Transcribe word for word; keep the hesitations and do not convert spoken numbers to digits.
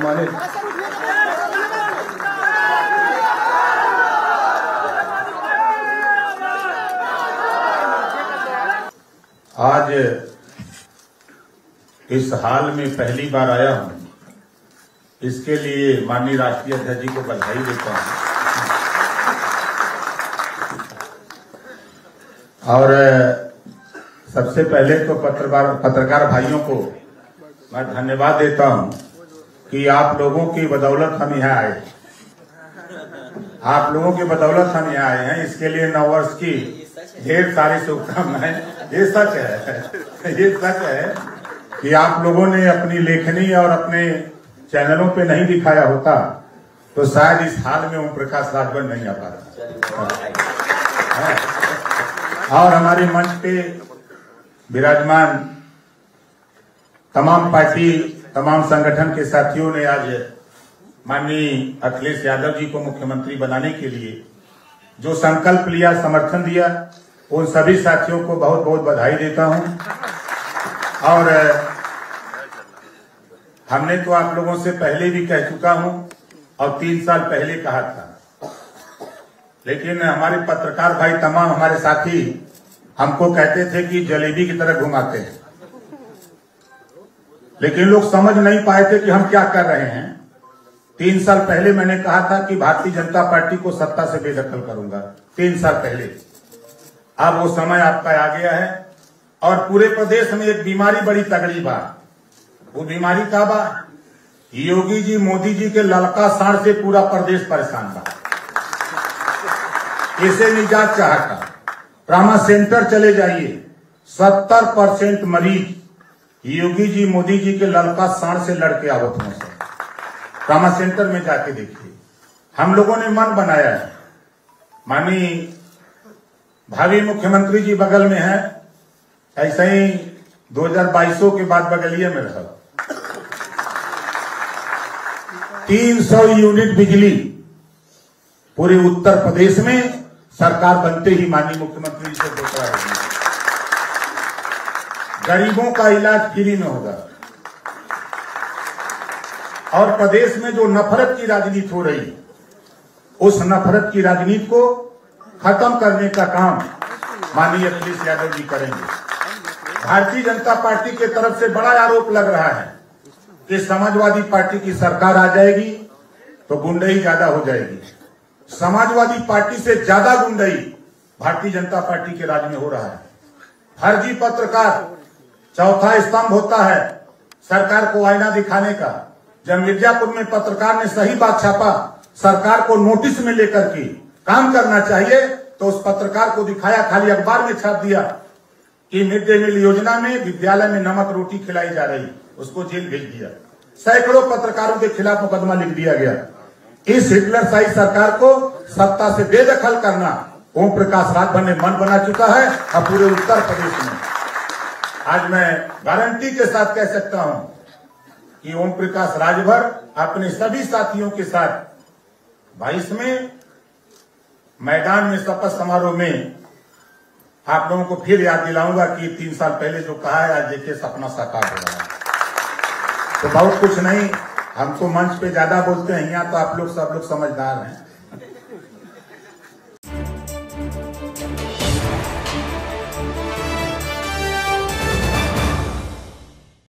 सम्मानित आज इस हाल में पहली बार आया हूं, इसके लिए माननीय राष्ट्रीय अध्यक्ष जी को बधाई देता हूं। और सबसे पहले तो पत्रकार पत्रकार भाइयों को मैं धन्यवाद देता हूं कि आप लोगों की बदौलत हम यहाँ आए आप लोगों की बदौलत हम यहाँ आए हैं। इसके लिए नववर्ष की ढेर सारी शुभकामनाएं। ये सच है ये सच है कि आप लोगों ने अपनी लेखनी और अपने चैनलों पे नहीं दिखाया होता तो शायद इस हाल में ओम प्रकाश राजभर नहीं आ पाता। और हमारे मंच पे विराजमान तमाम पार्टी तमाम संगठन के साथियों ने आज माननीय अखिलेश यादव जी को मुख्यमंत्री बनाने के लिए जो संकल्प लिया, समर्थन दिया, उन सभी साथियों को बहुत बहुत बधाई देता हूं। और हमने तो आप लोगों से पहले भी कह चुका हूं और तीन साल पहले कहा था, लेकिन हमारे पत्रकार भाई तमाम हमारे साथी हमको कहते थे कि जलेबी की तरह घुमाते हैं, लेकिन लोग समझ नहीं पाए थे कि हम क्या कर रहे हैं। तीन साल पहले मैंने कहा था कि भारतीय जनता पार्टी को सत्ता से बेदखल करूंगा, तीन साल पहले। अब वो समय आपका आ गया है। और पूरे प्रदेश में एक बीमारी बड़ी तगड़ी बा, वो बीमारी का बा योगी जी मोदी जी के ललका साढ़ से पूरा प्रदेश परेशान बा। इसे निजात चाहता ट्रामा सेंटर चले जाइए, सत्तर परसेंट मरीज योगी जी मोदी जी के ललका साढ़ से लड़के आवत में से। ट्रामा सेंटर में जाके देखिए। हम लोगों ने मन बनाया है, माननीय भावी मुख्यमंत्री जी बगल में है, ऐसे ही दो हजार बाईसों के बाद बगलिए में रहा। तीन सौ यूनिट बिजली पूरे उत्तर प्रदेश में सरकार बनते ही माननीय मुख्यमंत्री से घोषणा होगी। गरीबों का इलाज फ्री में होगा। और प्रदेश में जो नफरत की राजनीति हो रही है, उस नफरत की राजनीति को खत्म करने का काम माननीय अखिलेश यादव जी करेंगे। भारतीय जनता पार्टी के तरफ से बड़ा आरोप लग रहा है कि समाजवादी पार्टी की सरकार आ जाएगी तो गुंडई ज्यादा हो जाएगी। समाजवादी पार्टी से ज्यादा गुंडई भारतीय जनता पार्टी के राज में हो रहा है। फर्जी पत्रकार चौथा स्तंभ होता है सरकार को आईना दिखाने का। जब मिर्जापुर में पत्रकार ने सही बात छापा, सरकार को नोटिस में लेकर के काम करना चाहिए, तो उस पत्रकार को दिखाया, खाली अखबार में छाप दिया कि मिड डे मील योजना में विद्यालय में नमक रोटी खिलाई जा रही, उसको जेल भेज दिया। सैकड़ों पत्रकारों के खिलाफ मुकदमा लिख दिया गया। इस हिटलर शाही सरकार को सत्ता से बेदखल करना ओम प्रकाश राजभर ने मन बना चुका है। और पूरे उत्तर प्रदेश में आज मैं गारंटी के साथ कह सकता हूं कि ओम प्रकाश राजभर अपने सभी साथियों के साथ बाईस में मैदान में शपथ समारोह में आप लोगों को फिर याद दिलाऊंगा कि तीन साल पहले जो कहा है आज देखिए सपना साकार हो रहा है। तो बहुत कुछ नहीं, हम तो मंच पे ज्यादा बोलते हैं, यहाँ तो आप लोग सब लोग समझदार हैं।